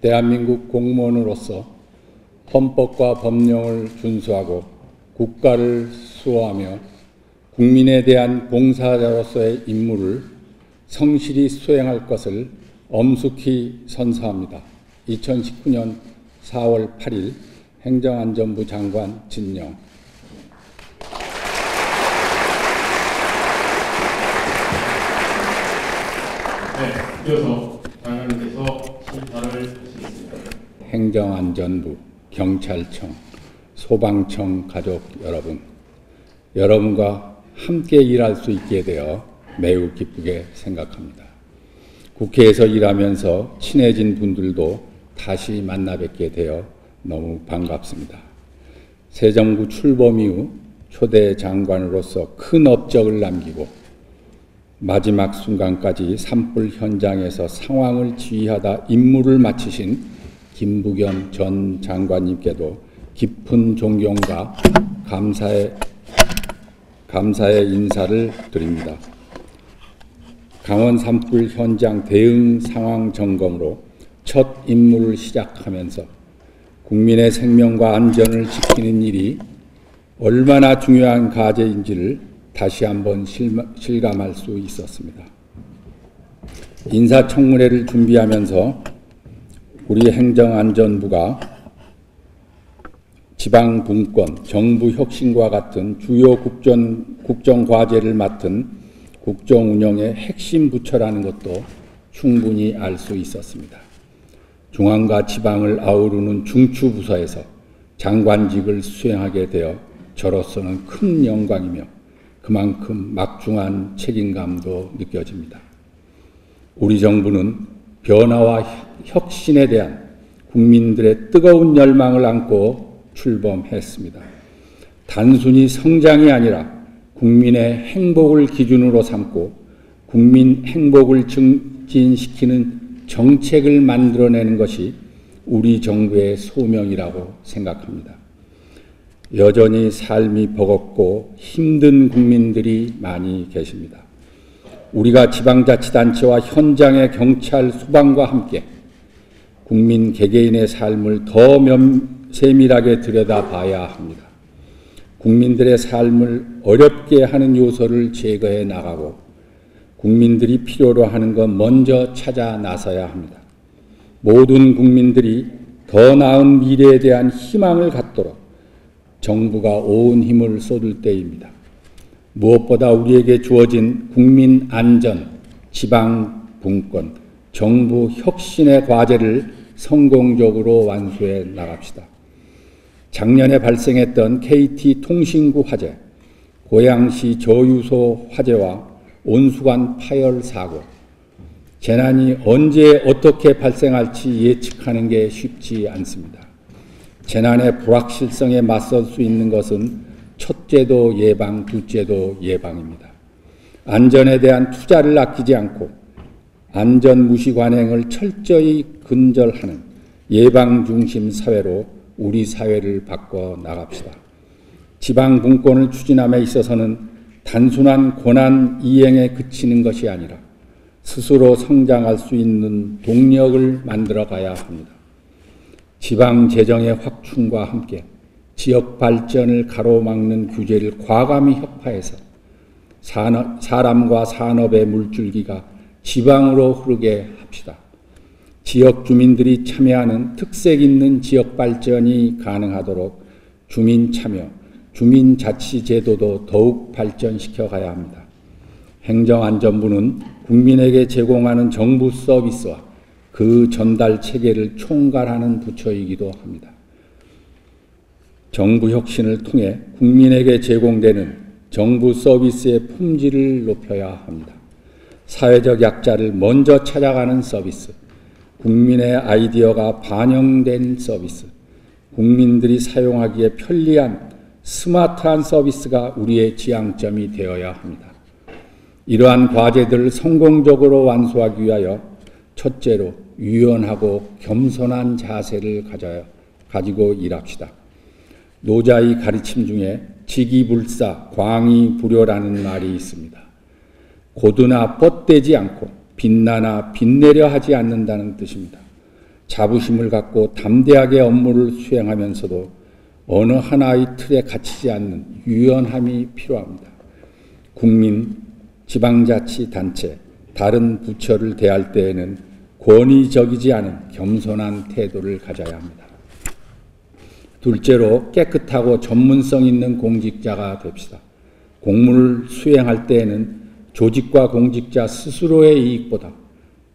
대한민국 공무원으로서 헌법과 법령을 준수하고 국가를 수호하며 국민에 대한 봉사자로서의 임무를 성실히 수행할 것을 엄숙히 선서합니다. 2019년 4월 8일 행정안전부 장관 진영. 네, 이어서 장관님께서 심사를 하시겠습니다. 행정안전부, 경찰청, 소방청 가족 여러분, 여러분과 함께 일할 수 있게 되어 매우 기쁘게 생각합니다. 국회에서 일하면서 친해진 분들도 다시 만나 뵙게 되어 너무 반갑습니다. 새 정부 출범 이후 초대 장관으로서 큰 업적을 남기고 마지막 순간까지 산불 현장에서 상황을 지휘하다 임무를 마치신 김부겸 전 장관님께도 깊은 존경과 감사의 인사를 드립니다. 강원 산불 현장 대응 상황 점검으로 첫 임무를 시작하면서 국민의 생명과 안전을 지키는 일이 얼마나 중요한 과제인지를 다시 한번 실감할 수 있었습니다. 인사청문회를 준비하면서 우리 행정안전부가 지방분권, 정부혁신과 같은 주요 국정과제를 맡은 국정운영의 핵심 부처라는 것도 충분히 알 수 있었습니다. 중앙과 지방을 아우르는 중추부서에서 장관직을 수행하게 되어 저로서는 큰 영광이며 그만큼 막중한 책임감도 느껴집니다. 우리 정부는 변화와 혁신에 대한 국민들의 뜨거운 열망을 안고 출범했습니다. 단순히 성장이 아니라 국민의 행복을 기준으로 삼고 국민 행복을 증진시키는 정책을 만들어내는 것이 우리 정부의 소명이라고 생각합니다. 여전히 삶이 버겁고 힘든 국민들이 많이 계십니다. 우리가 지방자치단체와 현장의 경찰, 소방과 함께 국민 개개인의 삶을 더 세밀하게 들여다봐야 합니다. 국민들의 삶을 어렵게 하는 요소를 제거해 나가고 국민들이 필요로 하는 것 먼저 찾아 나서야 합니다. 모든 국민들이 더 나은 미래에 대한 희망을 갖도록 정부가 온 힘을 쏟을 때입니다. 무엇보다 우리에게 주어진 국민 안전, 지방 분권, 정부 혁신의 과제를 성공적으로 완수해 나갑시다. 작년에 발생했던 KT 통신구 화재, 고양시 저유소 화재와 온수관 파열 사고, 재난이 언제 어떻게 발생할지 예측하는 게 쉽지 않습니다. 재난의 불확실성에 맞설 수 있는 것은 첫째도 예방, 둘째도 예방입니다. 안전에 대한 투자를 아끼지 않고 안전 무시 관행을 철저히 근절하는 예방 중심 사회로 우리 사회를 바꿔 나갑시다. 지방 분권을 추진함에 있어서는 단순한 권한 이행에 그치는 것이 아니라 스스로 성장할 수 있는 동력을 만들어 가야 합니다. 지방 재정의 확충과 함께 지역 발전을 가로막는 규제를 과감히 혁파해서 사람과 산업의 물줄기가 지방으로 흐르게 합시다. 지역 주민들이 참여하는 특색 있는 지역 발전이 가능하도록 주민 참여, 주민자치제도도 더욱 발전시켜 가야 합니다. 행정안전부는 국민에게 제공하는 정부 서비스와 그 전달 체계를 총괄하는 부처이기도 합니다. 정부 혁신을 통해 국민에게 제공되는 정부 서비스의 품질을 높여야 합니다. 사회적 약자를 먼저 찾아가는 서비스, 국민의 아이디어가 반영된 서비스, 국민들이 사용하기에 편리한 스마트한 서비스가 우리의 지향점이 되어야 합니다. 이러한 과제들을 성공적으로 완수하기 위하여 첫째로 유연하고 겸손한 자세를 가지고 일합시다. 노자의 가르침 중에 직이불사, 광이불요라는 말이 있습니다. 고두나 뻗대지 않고 빛나나 빛내려 하지 않는다는 뜻입니다. 자부심을 갖고 담대하게 업무를 수행하면서도 어느 하나의 틀에 갇히지 않는 유연함이 필요합니다. 국민, 지방자치단체, 다른 부처를 대할 때에는 권위적이지 않은 겸손한 태도를 가져야 합니다. 둘째로, 깨끗하고 전문성 있는 공직자가 됩시다. 공무를 수행할 때에는 조직과 공직자 스스로의 이익보다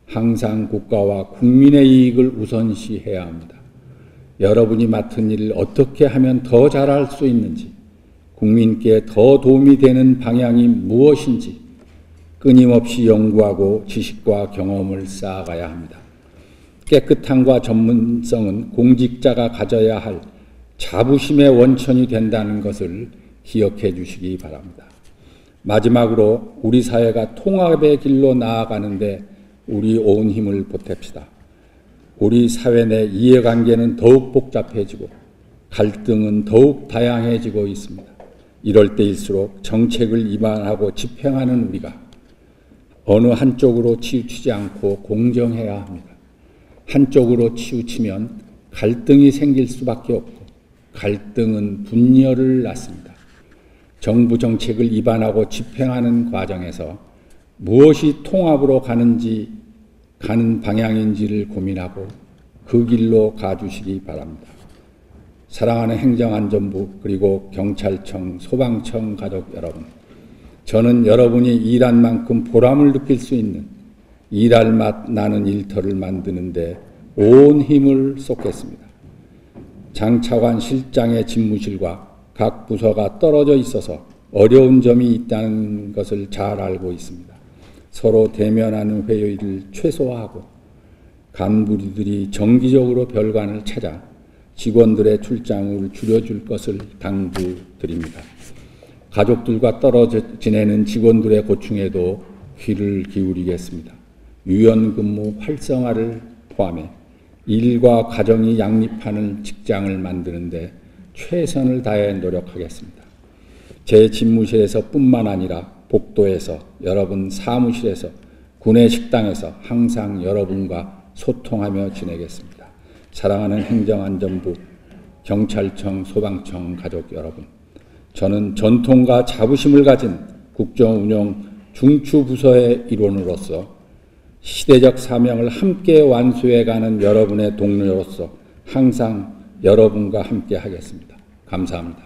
항상 국가와 국민의 이익을 우선시해야 합니다. 여러분이 맡은 일을 어떻게 하면 더 잘할 수 있는지, 국민께 더 도움이 되는 방향이 무엇인지 끊임없이 연구하고 지식과 경험을 쌓아가야 합니다. 깨끗함과 전문성은 공직자가 가져야 할 자부심의 원천이 된다는 것을 기억해 주시기 바랍니다. 마지막으로 우리 사회가 통합의 길로 나아가는데 우리 온 힘을 보탭시다. 우리 사회 내 이해관계는 더욱 복잡해지고 갈등은 더욱 다양해지고 있습니다. 이럴 때일수록 정책을 입안하고 집행하는 우리가 어느 한쪽으로 치우치지 않고 공정해야 합니다. 한쪽으로 치우치면 갈등이 생길 수밖에 없고 갈등은 분열을 낳습니다. 정부 정책을 입안하고 집행하는 과정에서 무엇이 통합으로 가는 방향인지를 고민하고 그 길로 가주시기 바랍니다. 사랑하는 행정안전부 그리고 경찰청, 소방청 가족 여러분, 저는 여러분이 일한 만큼 보람을 느낄 수 있는 일할 맛 나는 일터를 만드는데 온 힘을 쏟겠습니다. 장차관 실장의 집무실과 각 부서가 떨어져 있어서 어려운 점이 있다는 것을 잘 알고 있습니다. 서로 대면하는 회의를 최소화하고 간부들이 정기적으로 별관을 찾아 직원들의 출장을 줄여줄 것을 당부드립니다. 가족들과 떨어져 지내는 직원들의 고충에도 귀를 기울이겠습니다. 유연근무 활성화를 포함해 일과 가정이 양립하는 직장을 만드는데 최선을 다해 노력하겠습니다. 제 집무실에서 뿐만 아니라 복도에서, 여러분 사무실에서, 군의 식당에서 항상 여러분과 소통하며 지내겠습니다. 사랑하는 행정안전부, 경찰청, 소방청 가족 여러분, 저는 전통과 자부심을 가진 국정운영 중추부서의 일원으로서 시대적 사명을 함께 완수해가는 여러분의 동료로서 항상 여러분과 함께 하겠습니다. 감사합니다.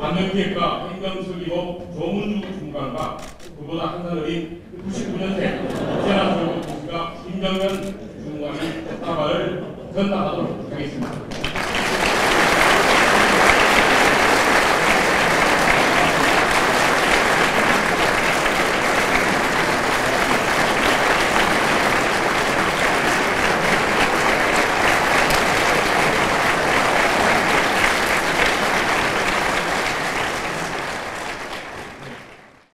안면기획과 행정수기법 조문주 중간과 그보다 한 살 어린 99년생 국제나 조국 교수가 김정현 중관이 답방을 전달하도록 하겠습니다.